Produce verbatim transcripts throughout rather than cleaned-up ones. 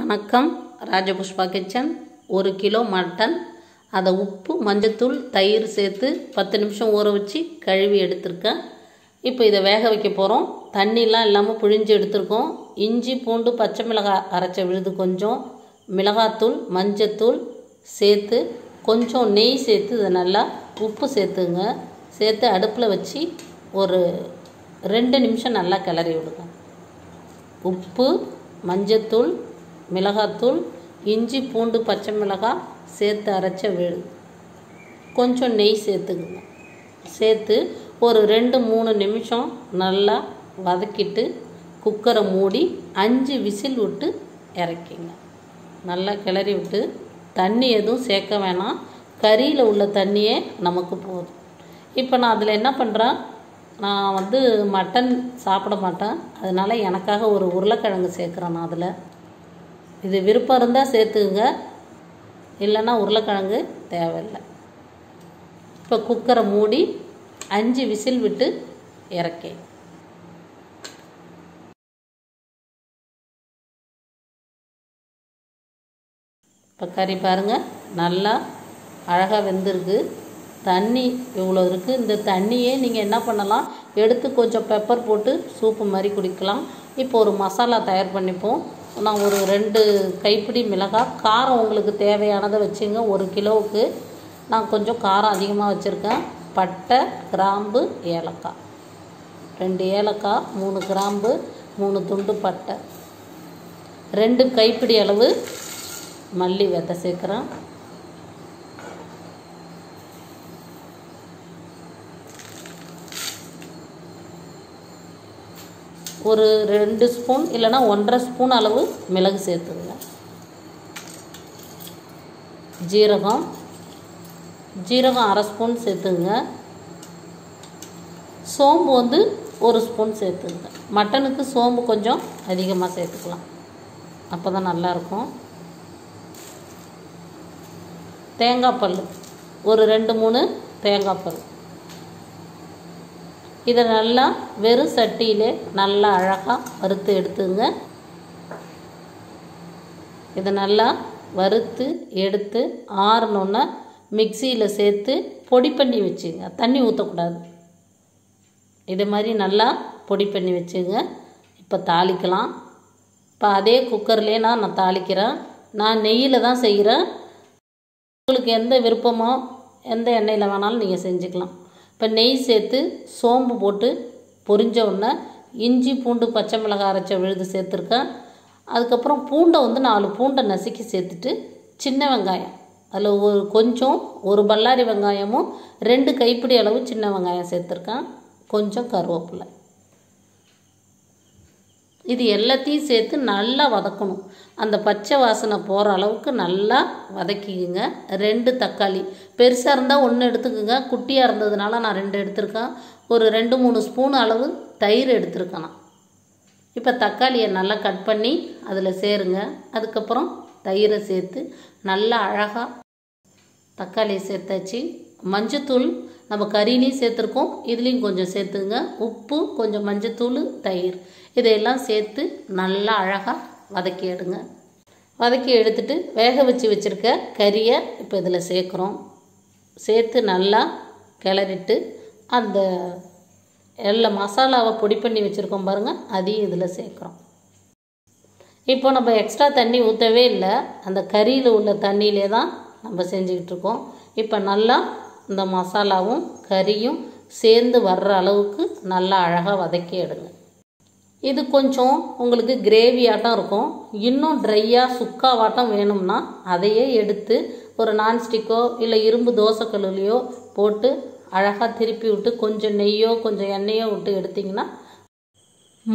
வணக்கம் ராஜபுஷ்பா கிச்சன் ஒரு kilo mutton அத உப்பு மஞ்சள்தூள் தயிர் சேர்த்து பத்து நிமிஷம் ஊற வச்சி கழுவி எடுத்துர்க்கேன் இப்போ இத வேக வைக்க போறோம் தண்ணிலாம் இல்லாம புழிஞ்சு எடுத்துர்க்கோம் இஞ்சி பூண்டு பச்சை மிளகாய் அரைச்ச விழுது கொஞ்சம் மிளகாய்த்தூள் மஞ்சள்தூள் சேர்த்து கொஞ்சம் நெய் சேர்த்து இத நல்லா உப்பு சேர்த்துங்க சேர்த்து அடுப்புல வச்சி ஒரு दो நிமிஷம் நல்லா கிளறி விடுங்க உப்பு மஞ்சள்தூள் मिलगातूल इंजी पूंड पच्चम मिलगा सेत अरच्च वेल कोंचो नेई सेतुंगा सेतु और रेंडु मूणु निमिषम नल्ला वदक्किट्टु कुक्कर मूडी अंजु विसिल विट्टु इरक्कुंगा नल्ला किलरी विट्टु तण्णी एदुम सेक्क वेणाम करील उल्ल तण्णिये नमक्कु पोदुम इप्पो नान अदुल एन्ना पण्रेन नान वंदु मटन साप्पिड माट्टेन अदनाल एनक्काग ओरु उरुलकिழங்கு सेक्किरेन नान अदुल இது விருப்பம் இருந்தா சேர்த்துங்க இல்லனா உருளைக்கிழங்கு தேவை இல்ல இப்ப குக்கரை மூடி पाँच விசில் விட்டு இறக்கே இப்ப கறி பாருங்க நல்லா அழகா வெந்திருக்கு தண்ணி இவ்வளவு இருக்கு இந்த தண்ணியே நீங்க என்ன பண்ணலாம் எடுத்து கொஞ்சம் பெப்பர் போட்டு சூப் மாதிரி குடிக்கலாம் இப்போ ஒரு மசாலா தயார் பண்ணிப்போம் ना और रेंडु कैपिडी मिलगा कारा उंगलुक्कु தேவையானதை வெச்சீங்க ஒரு கிலோவுக்கு நான் கொஞ்சம் காரம் அதிகமா வச்சிருக்கேன் பட்டை கிராம்பு ஏலக்காய் ரெண்டு ஏலக்காய் तीन கிராம்பு तीन துண்டு பட்டை ரெண்டு கைப்பிடி அளவு மல்லி விதை சேக்கறேன் और रेंडु स्पून इल्लेना एक दशमलव पाँच स्पून அளவு மிளகு சேர்த்துங்க ஜீரகம் ஜீரகம் आधा ஸ்பூன் சேர்த்துங்க சோம்பு வந்து एक ஸ்பூன் சேர்த்துங்க மட்டனுக்கு சோம்பு கொஞ்சம் அதிகமா சேர்த்துக்கலாம் அப்பதான் நல்லா இருக்கும் தேங்காய் பல் ஒரு दो तीन தேங்காய் பல் इध ना वर सटिले ना अलग वरुत ना वरुत आरण मिक्स से पड़ी पड़ी वचुंग तண்ணி ஊற்றக்கூடா इतमी ना पड़ी पड़ी वचुंग इलिकल इे कुकर ना ना तालिक्रे ना ना से विरपमो एं एण्ल वाल नहीं இப்ப நெய் சேர்த்து சோம்பு போட்டு பொரிஞ்ச உடனே இஞ்சி பூண்டு பச்சை மிளகாய் அரைச்ச விழுது சேர்த்துர்க்கேன் அதுக்கு அப்புறம் பூண்டை வந்து நாலு பூண்டை நசுக்கி சேர்த்துட்டு சின்ன வெங்காயம் அதுல ஒரு கொஞ்சம் ஒரு பல்லாரி வெங்காயமும் ரெண்டு கைப்பிடி அளவு சின்ன வெங்காயம் சேர்த்துர்க்கேன் கொஞ்சம் கருவேப்பிலை இது எல்லாத்தையும் சேர்த்து நல்லா வதக்கணும் அந்த பச்சை வாசனை போற அளவுக்கு நல்லா வதக்கிங்க ரெண்டு தக்காளி பெருசா இருந்தா ஒன்னு எடுத்துக்கங்க குட்டியா இருந்ததனால நான் ரெண்டு எடுத்துர்க்கேன் ஒரு दो तीन ஸ்பூன் அளவு தயிர் எடுத்துர்க்கேன் இப்போ தக்காளியை நல்லா கட் பண்ணி அதுல சேருங்க அதுக்கு அப்புறம் தயிரை சேர்த்து நல்லா அழகா தக்காளி சேர்த்தாச்சு மஞ்சள்தூள் நம்ம கறியில சேர்த்திருக்கோம் இதுலயும் கொஞ்சம் சேர்த்துங்க உப்பு கொஞ்சம் மஞ்சள்தூள் தயிர் இதெல்லாம் சேர்த்து நல்லா அழகா வதக்கி எடுங்க வதக்கி எடுத்துட்டு வேக வச்சி வச்சிருக்க கறியை இப்போ இதல சேக்கறோம் சேர்த்து நல்லா கிளறிட்டு அந்த எல்லா மசாலாவை பொடி பண்ணி வச்சிருக்கோம் பாருங்க அதையும் இதல சேக்கறோம் இப்போ நம்ம எக்ஸ்ட்ரா தண்ணி ஊத்தவே இல்ல அந்த கறியில உள்ள தண்ணியிலே தான் நம்ம செஞ்சிட்டு இருக்கோம் இப்போ நல்லா இந்த மசாலாவும் கறியும் சேர்ந்து வர்ற அளவுக்கு நல்லா அழகா வதக்கி எடுங்க இது கொஞ்சம் உங்களுக்கு கிரேவி ஆட்டம் இருக்கும் இன்னும் ட்ரையா சுக்காவாட்டம் வேணும்னா அதையே எடுத்து ஒரு நான் ஸ்டிக்கோ இல்ல இரும்பு தோசை கல்லிலோ போட்டு அழகா திருப்பி விட்டு கொஞ்சம் நெய்யோ கொஞ்சம் எண்ணெயோ விட்டு எடுத்தீங்கன்னா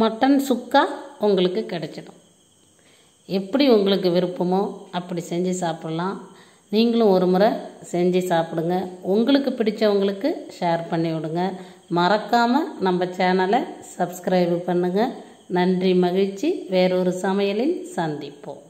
மட்டன் சுக்கா உங்களுக்கு கிடைச்சிடும் எப்படி உங்களுக்கு விருப்பமோ அப்படி செஞ்சு சாப்பிடலாம் நீங்களும் ஒரு முறை செஞ்சு சாப்பிடுங்க உங்களுக்கு பிடிச்சவங்களுக்கு ஷேர் பண்ணி விடுங்க மறக்காம நம்ம சேனலை சப்ஸ்கிரைப் பண்ணுங்க நன்றி மகிழ்ச்சி வேறொரு சமையலில் சந்திப்போம்